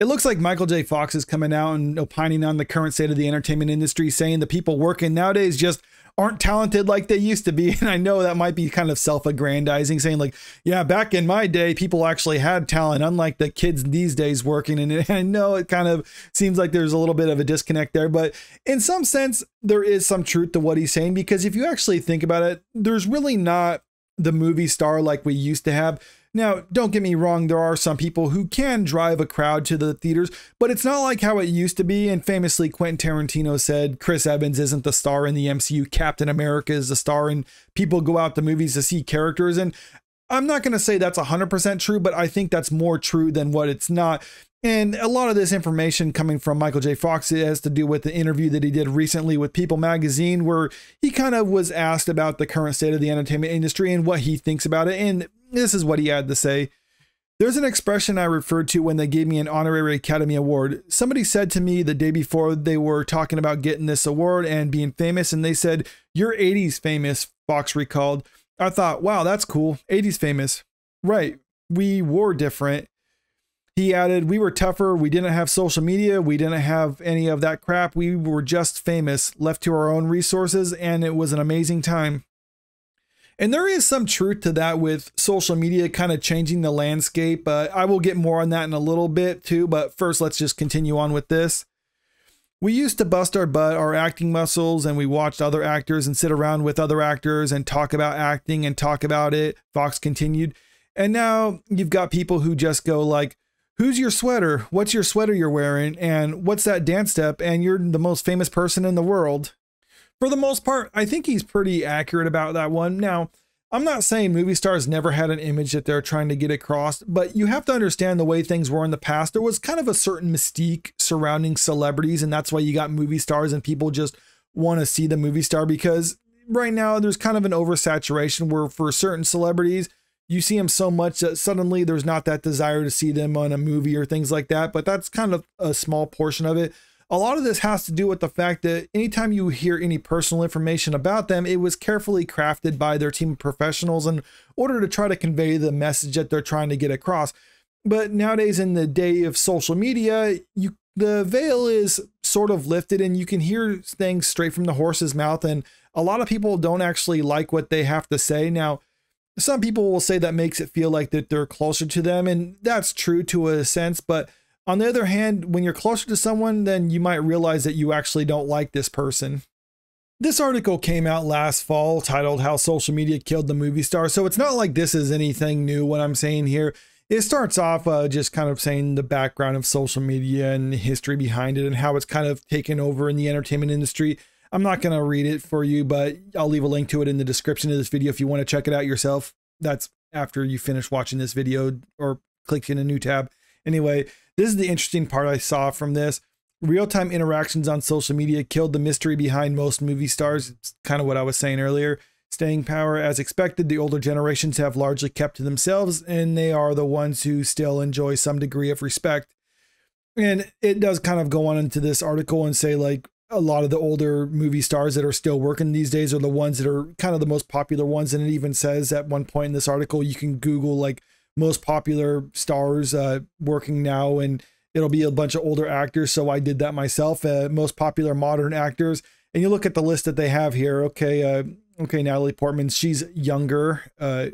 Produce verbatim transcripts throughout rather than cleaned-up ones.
It looks like Michael J. Fox is coming out and opining on the current state of the entertainment industry, saying the people working nowadays just aren't talented like they used to be. And I know that might be kind of self-aggrandizing, saying like, yeah, back in my day, people actually had talent, unlike the kids these days working. And I know it kind of seems like there's a little bit of a disconnect there, but in some sense, there is some truth to what he's saying, because if you actually think about it, there's really not the movie star like we used to have. Now, don't get me wrong, there are some people who can drive a crowd to the theaters, but it's not like how it used to be. And famously, Quentin Tarantino said Chris Evans isn't the star in the M C U, Captain America is the star, and people go out to movies to see characters. And I'm not going to say that's one hundred percent true, but I think that's more true than what it's not. And a lot of this information coming from Michael J. Fox has to do with the interview that he did recently with People Magazine, where he kind of was asked about the current state of the entertainment industry and what he thinks about it. And this is what he had to say. There's an expression I referred to when they gave me an honorary Academy Award. Somebody said to me the day before they were talking about getting this award and being famous, and they said, "You're eighties famous," Fox recalled. I thought, wow, that's cool. eighties famous. Right. We were different. He added, we were tougher. We didn't have social media. We didn't have any of that crap. We were just famous, left to our own resources. And it was an amazing time. And there is some truth to that with social media kind of changing the landscape. Uh, I will get more on that in a little bit too, but first let's just continue on with this. We used to bust our butt, our acting muscles, and we watched other actors and sit around with other actors and talk about acting and talk about it, Fox continued. And now you've got people who just go like, who's your sweater? What's your sweater you're wearing? And what's that dance step? And you're the most famous person in the world. For the most part, I think he's pretty accurate about that one. Now, I'm not saying movie stars never had an image that they're trying to get across, but you have to understand the way things were in the past. There was kind of a certain mystique surrounding celebrities, and that's why you got movie stars and people just want to see the movie star, because right now there's kind of an oversaturation where for certain celebrities, you see them so much that suddenly there's not that desire to see them on a movie or things like that, but that's kind of a small portion of it. A lot of this has to do with the fact that anytime you hear any personal information about them, it was carefully crafted by their team of professionals in order to try to convey the message that they're trying to get across. But nowadays, in the day of social media, you, the veil is sort of lifted and you can hear things straight from the horse's mouth. And a lot of people don't actually like what they have to say. Now, some people will say that makes it feel like that they're closer to them. And that's true to a sense, but on the other hand, when you're closer to someone, then you might realize that you actually don't like this person. This article came out last fall titled How Social Media Killed the Movie Star. So it's not like this is anything new, what I'm saying here. It starts off uh, just kind of saying the background of social media and the history behind it and how it's kind of taken over in the entertainment industry. I'm not going to read it for you, but I'll leave a link to it in the description of this video if you want to check it out yourself. That's after you finish watching this video or click in a new tab. Anyway, this is the interesting part I saw from this. Real-time interactions on social media killed the mystery behind most movie stars. It's kind of what I was saying earlier. Staying power, as expected, the older generations have largely kept to themselves, and they are the ones who still enjoy some degree of respect. And it does kind of go on into this article and say, like, a lot of the older movie stars that are still working these days are the ones that are kind of the most popular ones. And it even says at one point in this article, you can Google, like, most popular stars uh, working now, and it'll be a bunch of older actors. So I did that myself. Uh, most popular modern actors, and you look at the list that they have here. Okay, uh, okay, Natalie Portman, she's younger. Uh,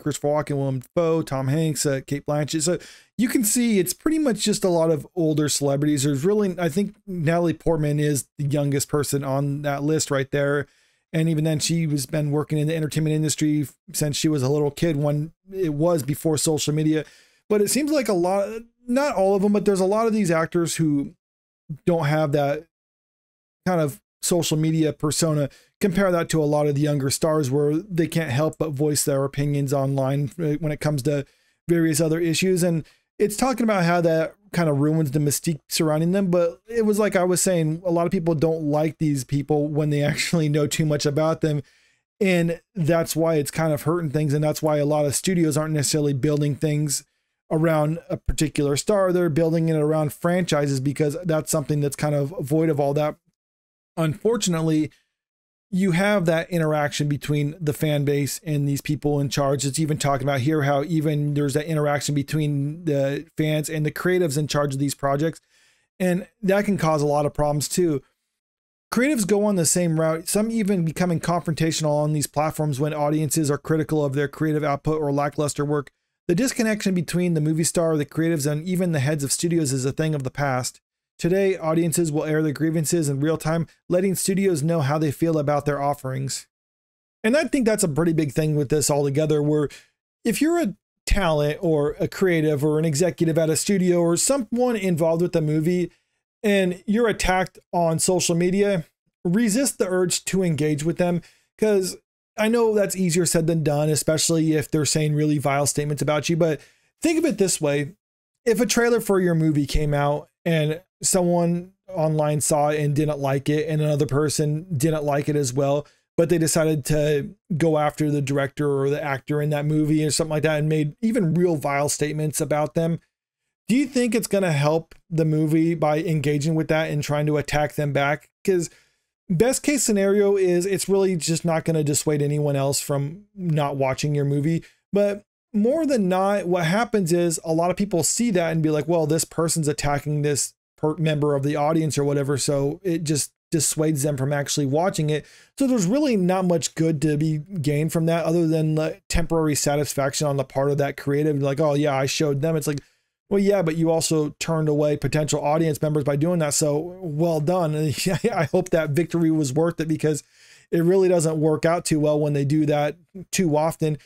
Christopher Walken, Willem Dafoe, Tom Hanks, uh, Kate Blanchett. So you can see it's pretty much just a lot of older celebrities. There's really, I think Natalie Portman is the youngest person on that list right there. And even then, she has been working in the entertainment industry since she was a little kid, when it was before social media. But it seems like a lot, not all of them, but there's a lot of these actors who don't have that kind of social media persona. Compare that to a lot of the younger stars where they can't help but voice their opinions online when it comes to various other issues. And it's talking about how that kind of ruins the mystique surrounding them. But it was like I was saying, a lot of people don't like these people when they actually know too much about them. And that's why it's kind of hurting things. And that's why a lot of studios aren't necessarily building things around a particular star. They're building it around franchises because that's something that's kind of void of all that. Unfortunately, you have that interaction between the fan base and these people in charge. It's even talking about here how even there's that interaction between the fans and the creatives in charge of these projects. And that can cause a lot of problems too. Creatives go on the same route, some even becoming confrontational on these platforms when audiences are critical of their creative output or lackluster work. The disconnection between the movie star, the creatives, and even the heads of studios is a thing of the past. Today, audiences will air their grievances in real time, letting studios know how they feel about their offerings. And I think that's a pretty big thing with this altogether, where if you're a talent or a creative or an executive at a studio or someone involved with the movie and you're attacked on social media, resist the urge to engage with them, because I know that's easier said than done, especially if they're saying really vile statements about you. But think of it this way. If a trailer for your movie came out and someone online saw it and didn't like it, and another person didn't like it as well, but they decided to go after the director or the actor in that movie or something like that and made even real vile statements about them, do you think it's going to help the movie by engaging with that and trying to attack them back? Because best case scenario is it's really just not going to dissuade anyone else from not watching your movie. But more than not, what happens is a lot of people see that and be like, well, this person's attacking this member of the audience or whatever, so it just dissuades them from actually watching it. So there's really not much good to be gained from that other than like temporary satisfaction on the part of that creative, like, oh yeah, I showed them. It's like, well, yeah, but you also turned away potential audience members by doing that, so well done. I hope that victory was worth it, because it really doesn't work out too well when they do that too often.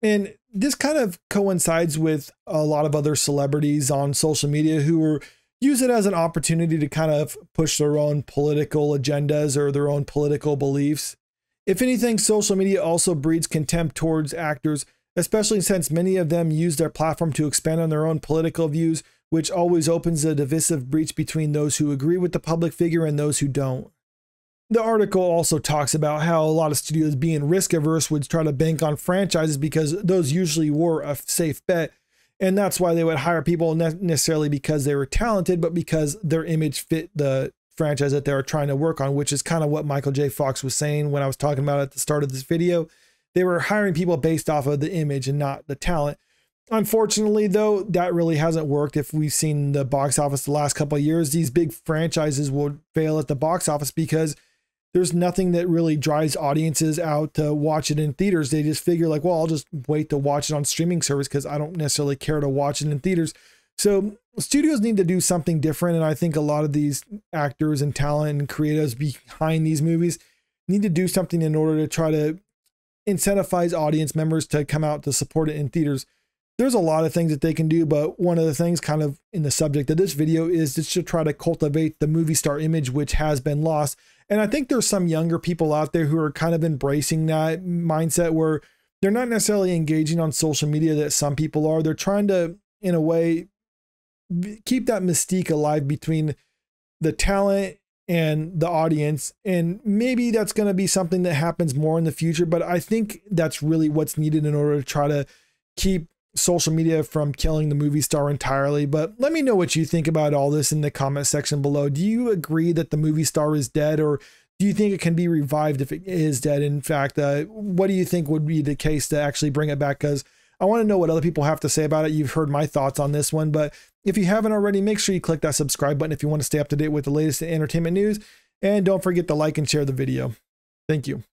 And this kind of coincides with a lot of other celebrities on social media who are use it as an opportunity to kind of push their own political agendas or their own political beliefs. If anything, social media also breeds contempt towards actors, especially since many of them use their platform to expand on their own political views, which always opens a divisive breach between those who agree with the public figure and those who don't. The article also talks about how a lot of studios, being risk averse, would try to bank on franchises because those usually were a safe bet. And that's why they would hire people, not necessarily because they were talented, but because their image fit the franchise that they were trying to work on, which is kind of what Michael J. Fox was saying when I was talking about at the start of this video. They were hiring people based off of the image and not the talent. Unfortunately, though, that really hasn't worked. If we've seen the box office the last couple of years, these big franchises will fail at the box office because there's nothing that really drives audiences out to watch it in theaters. They just figure like, well, I'll just wait to watch it on streaming service because I don't necessarily care to watch it in theaters. So studios need to do something different. And I think a lot of these actors and talent and creatives behind these movies need to do something in order to try to incentivize audience members to come out to support it in theaters. There's a lot of things that they can do, but one of the things kind of in the subject of this video is just to try to cultivate the movie star image, which has been lost. And I think there's some younger people out there who are kind of embracing that mindset, where they're not necessarily engaging on social media that some people are. They're trying to, in a way, keep that mystique alive between the talent and the audience. And maybe that's going to be something that happens more in the future, but I think that's really what's needed in order to try to keep social media from killing the movie star entirely. But let me know what you think about all this in the comment section below. Do you agree that the movie star is dead, or do you think it can be revived if it is dead? In fact, uh, what do you think would be the case to actually bring it back? Because I want to know what other people have to say about it. You've heard my thoughts on this one, but if you haven't already, make sure you click that subscribe button if you want to stay up to date with the latest entertainment news, and don't forget to like and share the video. Thank you.